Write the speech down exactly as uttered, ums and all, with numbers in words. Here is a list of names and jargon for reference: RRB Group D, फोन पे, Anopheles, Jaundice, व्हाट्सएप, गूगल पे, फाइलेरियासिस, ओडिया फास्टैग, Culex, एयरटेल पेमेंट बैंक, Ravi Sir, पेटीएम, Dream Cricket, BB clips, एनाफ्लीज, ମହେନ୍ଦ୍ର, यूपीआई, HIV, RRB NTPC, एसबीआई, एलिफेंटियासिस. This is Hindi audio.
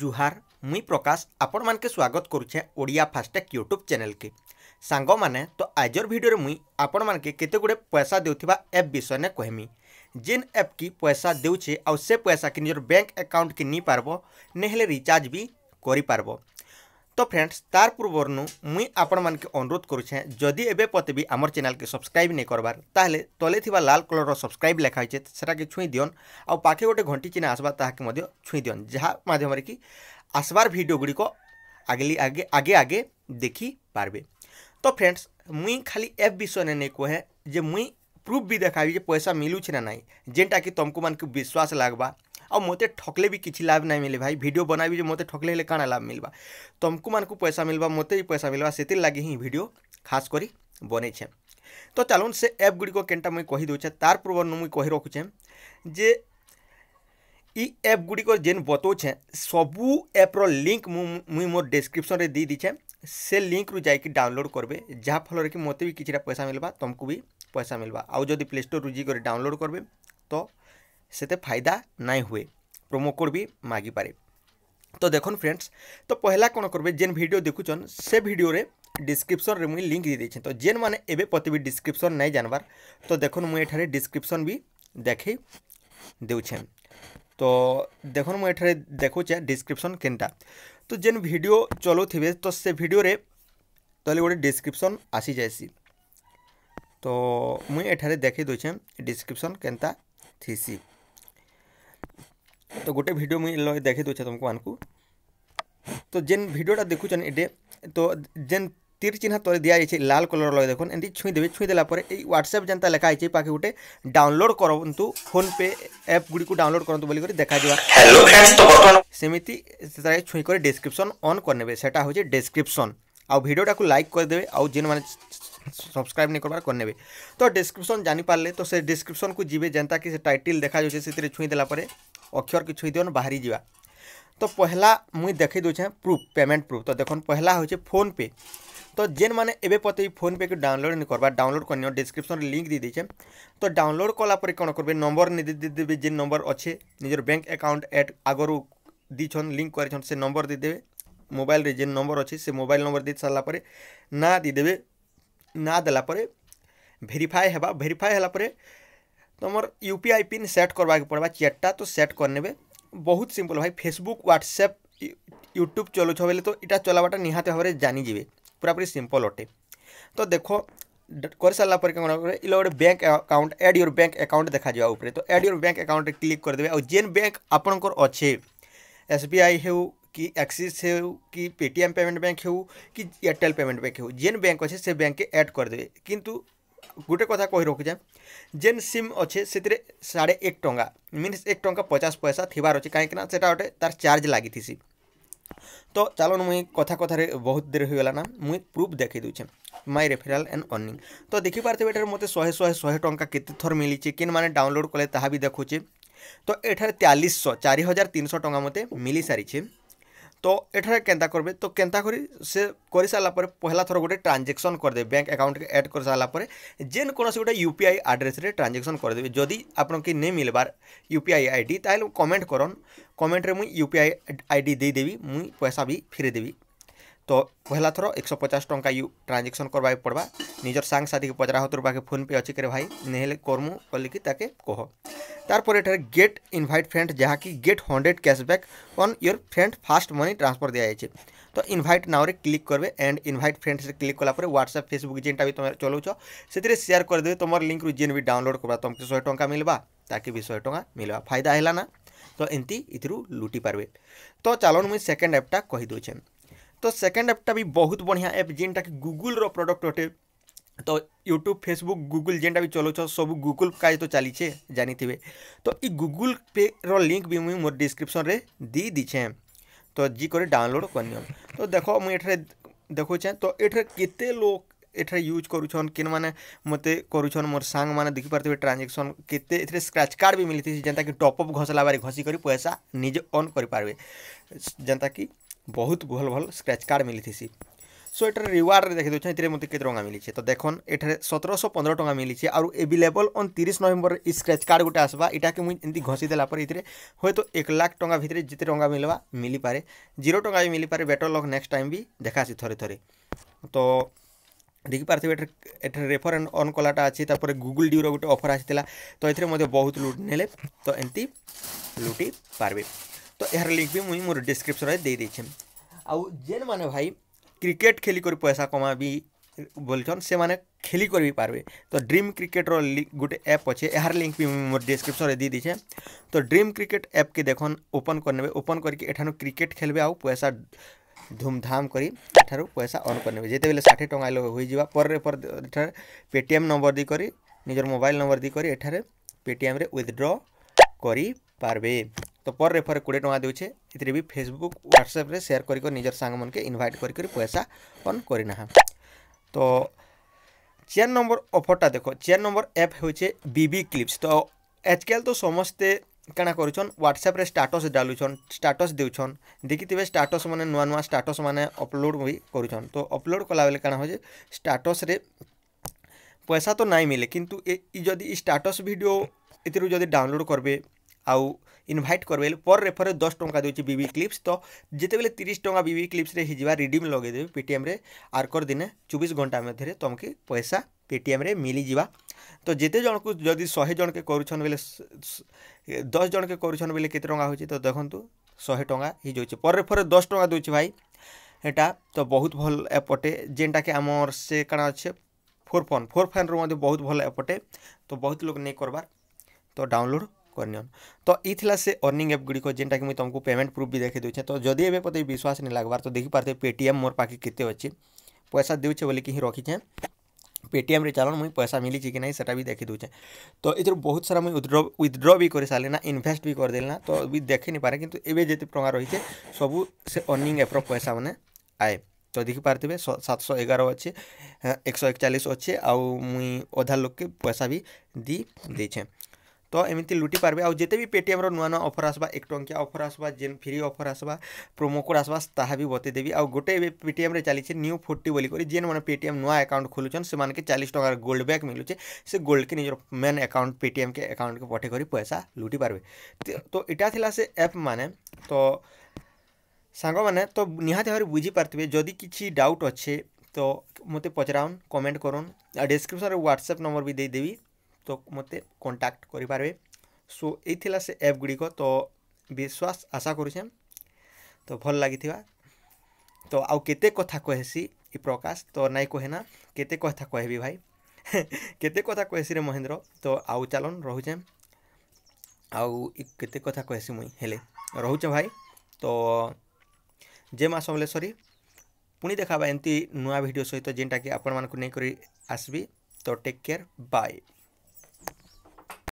जुहार मुई प्रकाश आपण मान के स्वागत करुचे ओडिया फास्टैग यूट्यूब चैनल के सांग माने। तो आजर भिडियो मुई आपण मान के केते गुडे पैसा देउथिबा एप विषय ने कहमी, जिन एप की पैसा देउछे आ से पैसा के निजर बैंक अकाउंट के नी पारबो नेहले रिचार्ज भी करि पारबो। तो फ्रेंड्स तार पूर्वर नु मुई आपण मान के अनुरोध करुचे, जदि एबे पते भी आमर चैनल के सब्सक्राइब नहीं करबार ताहले तले थिबा लाल कलर रो सब्सक्राइब लेखा होइचे सेटा के छुई दियोन आ पाखे गोटे घंटी चिन्ह आसबा ताके मध्य छुई दियोन, जहा माध्यम रे कि आसबार भिडियो गुडी को आगे आगे आगे आगे देखि पारबे। तो फ्रेंड्स मुई खाली एप विषय ने नहीं कहे जे मुई प्रूफ भी देखाबी जे पैसा मिलूच ना नाई, जेनटा कि तुमको मानक विश्वास लागबा और मोते ठकले भी किसी लाभ नहीं मिले। भाई वीडियो बनाबी जे मोते ठकले हेले काना लाभ मिलबा, तुमको मानक पैसा मिलबा मोते ही पैसा मिलबा, से लगे ही वीडियो खास करी बने छे। तो चलून से एप गुडी को केनटा मुई कहि दोछे, तार पूर्व मुई कहि रखुछे जे ई एप गुडी को जेन बतौछे सबू एप्र लिंक मुई मोर डिस्क्रिप्शन रे दी दीछे, से लिंक रु जाइक डाउनलोड करबे, जहाँ फल कि मोते भी किछरा पैसा मिलबा तुमको भी पैसा मिलबा। आउ जदि प्ले स्टोर रु जी कर डाउनलोड करबे तो सेते फायदा नहीं हुए, प्रोमो कोड भी मागी पारे। तो देखन फ्रेंड्स, तो पहला कौन करबे जेन वीडियो देखुचन से वीडियो रे डिस्क्रिप्शन रे मुई लिंक दी देछे। तो जेन माने एबे पते भी डिस्क्रिप्शन नहीं जानबार तो देखन मुई एठारे डिस्क्रिप्शन भी देखे देउछें। तो देखन मुई एठारे देखुचे डिस्क्रिप्शन केनटा, तो जेन वीडियो चलो थिबे तो से वीडियो रे तले गोटे डिस्क्रिप्शन आसी जायसी। तो मुई एठारे देखे दोछें डिस्क्रिप्शन केनता थीसी। तो गोटे वीडियो मुझे देखे दूचे तुमको मानकू। तो जेन वीडियोटा देखुन ये तो जेन तीर चिन्ह तले दिया जाए लाल कलर लगे देखो एंटी छुई देवे, छुई देला पर ये व्हाट्सएप जनता लेखा है पाखे गोटे डाउनलोड करूँ फोन पे ऐप गुडी को डाउनलोड करूँ बोल देखा जावा सेमती छुई कर डिस्क्रिप्शन ऑन करने सेटा हो डिस्क्रिप्शन आ वीडियोटा को लाइक करदे आउ जेन माने सब्सक्राइब नहीं करबार करने। तो डिस्क्रिप्शन जानी पारले तो से डिस्क्रिप्शन को जीवे जनता कि से टाइटल देखा जाए से छुई देला पर अक्षर के छुई दिवन बाहरी जीवा। तो पहला मुई देखे दूचे प्रूफ पेमेंट प्रूफ। तो देखो पहला होचे फोन पे। तो जेन माने एबे पते फोन पे को डाउनलोड नहीं करबा डाउनलोड करनियो डिस्क्रिप्शन लिंक दी देछे। तो डाउनलोड कला पर कोन करबे नंबर नि दे देबे, जे नंबर अच्छे निजर बैंक अकाउंट एट आगरु दीछन लिंक करछन से नंबर दे देबे, मोबाइल रे जे नंबर अच्छे से मोबाइल नंबर दे सारा पर ना दे देबे, ना देला पर भेरीफाई हेबा, भेरीफाई हला पर तुमर यूपीआई पिन सेट करवा के पड़वा चैटा। तो सेट करने बहुत सिंपल भाई, फेसबुक व्हाट्सएप यूट्यूब चलाउछ बेले तो इटा चलावाटा निहाते भाव में जानिजे पूरापूरी सिंपल अटे। तो देखो कर सारा पर गोटे bank account add your bank account देखा जावा उपरे। तो add your bank account click करदे और जेन बैंक आपनकर अच्छे एसबीआई हेउ कि एक्सिस हेउ कि पेटीएम पेमेंट बैंक हेउ कि एयरटेल पेमेंट बैंक हेउ जेन बैंक अच्छे से बैंक के एड करदे। किंतु गोटे कथा कही रखुचे जेन सिम अच्छे से साढ़े एक टंका मीनस एक टंका पचास पैसा थिबार अच्छे कहीं से गोटे तार चार्ज लगी थी। तो चलो मुई कथा कथार बहुत देर हो गला ना, मुई प्रूफ देखे दूचे माय रेफरल एंड अर्निंग। तो देखी पार्थे एठार मत शहे शहे शहे टंका केते थर मिली किन माने डाउनलोड कले ताहा भी देखुचे। तो एठार चालीस सौ चार हजार तीन सौ टंका मते मिली सारी। तो एठार केंता करबे तो केंता करी से कर सारा पर पहला थर गोटे ट्रांजेक्शन करदे बैंक अकाउंट के ऐड कर सारा पर जेन कौन गोटे यूपीआई आड्रेस रे ट्रांजेक्शन करदे। जदि आपन के नहीं मिलबार यूपीआई आईडी ताहले कमेंट करन, कमेंट रे मुई यूपीआई आईडी दे देबी, मुई पैसा भी फिरे देबी। तो पहला थर एक सौ पचास टंका यू ट्रांजेक्शन करवाई पड़वा, निजर सांग साथी के पचरा हो तोर पाखे फोन पे अच्छे करे भाई नहीं करमु बोलिकी ताके कह। तारपर एठार गेट इनवाइट फ्रेंड जहाँ कि get hundred cashback on your friend fast money transfer दिया जाए। तो इनवाइट नाव रे क्लिक करबे एंड इनवाइट फ्रेंड्स रे क्लिक कला पर व्हाट्सएप फेसबुक जेनटा भी तुम चलाउछ से शेयर करदे। तुम लिंक रु जेन भी डाउनलोड करवा तुमको शहे टंका मिलवा ताकि भी शहे टंका मिलवा, फायदा है ना। तो एंती इतरू लुटी पारबे। तो चलन मुई सेकेंड एप्टा कही दोचे। तो सेकेंड एप्टा भी बहुत बढ़िया एप जेनटा कि गूगल रो प्रोडक्ट अटे। तो यूट्यूब फेसबुक गूगल जेनटा भी चलाउछ सब गूगल काज तो चलीचे जानिथिबे। तो ई गूगल पे रो लिंक भी मुई मोर डिस्क्रिप्शन रे दी दीछे तो जी करे डाउनलोड करनियो। तो देखो मुई एठारे देखुचे तो एठारे केते लोग एठारे यूज करुछन किन माने मते करुछन मोर सांग माने देखि पारथबे ट्रांजेक्शन केते एथरे स्क्रैच कार्ड भी मिलथि जेनता कि टॉप अप घसला बारे घसी करी पैसा निजे ऑन करि पारबे जेनता कि बहुत भल भल स्क्रैच कार्ड मिली थी। सो एटार रिवार्ड देखी दूसरे ये मतलब कितने टका मिली तो देखो ये सतर सौ पंद्रह टका मिली और एवेलेबल ऑन तीस नवेम्बर स्क्रैच कार्ड गोटे आसवा इटा के मुझे एमती घसी देलापर ये हूँ तो एक लाख टका भितर जिते टका मिलवा मिली पारे जीरो टका भी मिली पारे बेटर लक नेक्स्ट टाइम भी देखासी थरे थरे तो देखि पार्थिव एठे रेफर एंड ऑन कलाटा अच्छी गूगल ड्यूरो गोटे ऑफर आसाला तो ये बहुत लुट ने तो एमती लुटी पार्बे तो यार लिंक भी मुझे मोर डिस्क्रिप्शन देदेचे आउ जेन माने भाई क्रिकेट खेली कर पैसा कमा भी बोलछन से माने खेली कर भी पार्बे तो ड्रीम क्रिकेट रो गोटे ऐप अच्छे यार लिंक भी मोर डिस्क्रिप्शन दे देचे तो ड्रीम क्रिकेट ऐप के देखन ओपन करने ओपन करके एठानु क्रिकेट खेलबे आउ पैसा धूमधाम करी एठारु पैसा ऑन करने जिते बेले साठ टका हो जीवा पर रे पर एठार पेटीएम नंबर दी करी निजर मोबाइल नंबर दी करी एठारे पेटीएम रे विथड्रॉ करी पार्बे तो पर रेफर कोड़े टका देउछे इतरे भी फेसबुक व्हाट्सएप रे शेयर करिको निजर सांग मन के इनवाइट करि करि पैसा ऑन करिना तो चेयर नंबर ऑफरटा देखो चेयर नंबर ऐप होचे बीबी क्लिप्स तो आजकल तो समस्ते काना करुछन व्हाट्सएप रे स्टेटस डालुछन स्टेटस देउछन देखिथिबे स्टेटस माने नुवा नुवा स्टेटस माने अपलोड भी करुछन तो अपलोड कला बेले काना होजे स्टेटस रे पैसा तो नाइ मिले किंतु इ जदी स्टेटस वीडियो इतरु जदी डाउनलोड करबे आउ इनभाइट करबे पर रेफर दस टका देउछे बीबी क्लिप्स तो जिते बेले तीस टका बीबी क्लिप्स रे हिजवा रिडीम लगे देबे पेटीएम रे आर कर दिने चौबीस घंटा मधे तुमके पैसा पेटीएम रे मिली जीवा तो जिते जन को जदि सौ जन के करूछन बेले दस जन के करूछन बेले केते टका होची तो देखंतु सौ टका हि जोचे पर रेफर दस टका देउछे भाई एटा तो बहुत भल एपटे जेंटा के हमर से काना अच्छे फोर फोन फोर फोन रो मधे बहुत भल एपटे तो बहुत लोग नै करबार तो डाउनलोड तो इथला से अर्निंग एप गुड़ी को जेनटा कि तुमको पेमेंट प्रूफ भी देखे देखे तो जदि एवं पते विश्वास नहीं लगवार तो देखी पार्थे पेटीएम मोर पाखे केते अच्छे पैसा देउछे बोली कि रखीचे पेटीएम रे चलन मुझे पैसा मिली कि नहीं सेटा भी देखी दूचे तो इधर बहुत सारा मुझे विथड्रॉ विथड्रॉ भी कर सारे ना इन्वेस्ट भी कर देना तो भी देखे नहीं पारे कितु एवं जिते टका रही है सबू से अर्निंग एप्र पैसा मैंने आए तो देखी पार्थे सात सौ एगार अच्छे एक सौ एकचालीस अच्छे आउ मुई अधा लोक के पैसा भी दी देचे तो एमती लुटी पार्बे आउ जिते भी पेटीएम रो नुआ नुआ ऑफर आसबा एक टंकिया ऑफर आसबा जेन फ्री ऑफर आसबा प्रोमो कोड आसबा ताहा भी बते देबी आउ गोटे पेटीएम रे चली न्यू फोर्टी बोली करी जेन माने पेटीएम नुआ अकाउंट खोलुछन से माने के चालीस टका गोल्ड बैक मिलुचे से गोल्ड के निजर मेन अकाउंट पेटीएम के अकाउंट के पठे करी पैसा लुटी पार्बे तो इटा थिला से ऐप माने तो सांग माने तो निहाती भाव बुझी पार्थिबे जदि किछि डाउट अच्छे तो मते पचराउन कमेंट करोन डिस्क्रिप्शन रे व्हाट्सएप नंबर भी दे देबी तो मते कांटेक्ट करि पारबे सो एथिला से ऐप गुड़ी को तो विश्वास आशा करूछे तो भल लागिथिबा तो आउ केते कथा कहसी ई प्रकाश तो नाइ कहेना केते कथा कहबी भाई केते कथा कहसी रे महेंद्र तो आउ चलन रहुछे आउ ई केते कथा कहसी मुई हेले रहुछे भाई तो जे मा समलेश्वरी पुनी देखाबा एंती नुवा वीडियो सहित जेंटा कि आपण मानकु नै करी आसबी तो टेक केयर बाय।